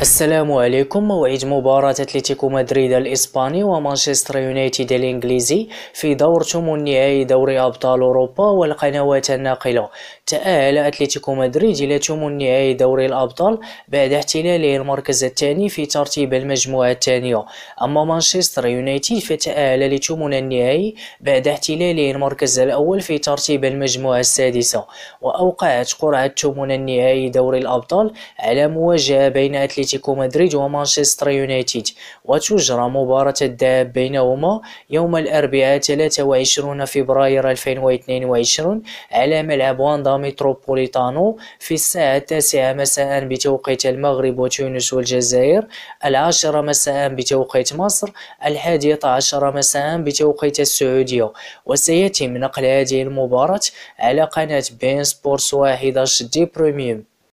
السلام عليكم. موعد مباراة أتلتيكو مدريد الإسباني ومانشستر يونايتد الإنجليزي في دور ثمن نهائي دوري أبطال أوروبا والقنوات الناقلة. تأهل أتلتيكو مدريد إلى ثمن نهائي دوري الأبطال بعد احتلاله المركز الثاني في ترتيب المجموعة الثانية، أما مانشستر يونايتد فتأهل لثمن النهائي بعد احتلاله المركز الأول في ترتيب المجموعة السادسة. وأوقعت قرعة ثمن النهائي دوري الأبطال على مواجهة بين أتلتيكو مدريد ومانشستر يونايتد، وتجرى مباراة الذهاب بينهما يوم الأربعاء 23 فبراير 2022 على ملعب واندا متروبوليتانو في الساعة 9 مساء بتوقيت المغرب وتونس والجزائر، 10 مساء بتوقيت مصر، 11 مساء بتوقيت السعودية. وسيتم نقل هذه المباراة على قناة بين سبورتس و11 دي بريميوم.